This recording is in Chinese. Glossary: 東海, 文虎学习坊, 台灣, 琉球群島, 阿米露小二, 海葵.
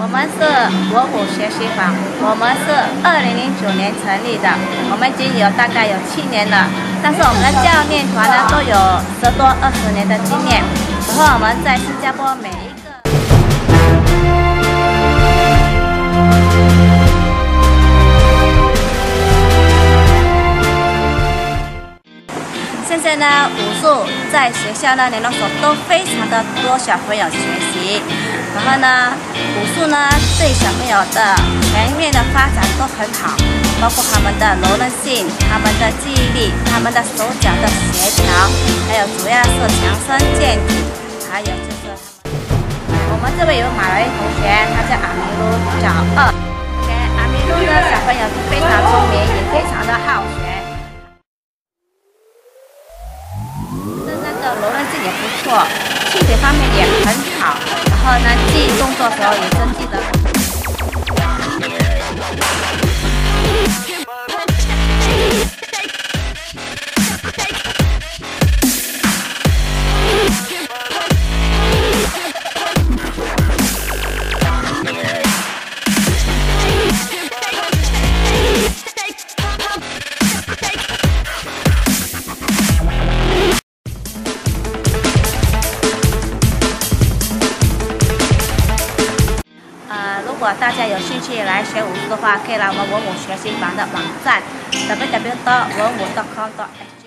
我们是文虎学习坊，我们是2009年成立的，我们已经有大概有7年了。但是我们的教练团呢，都有10多20年的经验。然后我们在新加坡每一个。 现在呢，武术在学校呢、联络所都非常的多小朋友学习。然后呢，武术呢对小朋友的全面的发展都很好，包括他们的柔韧性、他们的记忆力、他们的手脚的协调，还有主要是强身健体，还有就是我们这位有马来同学，他叫阿米露小二。阿米露呢，小朋友是非常聪明，也非常的好学。 柔韧性也不错，气质方面也很好，然后呢，记动作的时候也真记得。如果大家有兴趣来学武术的话，可以来我们文武学习坊的网站 www.文武.com.sg。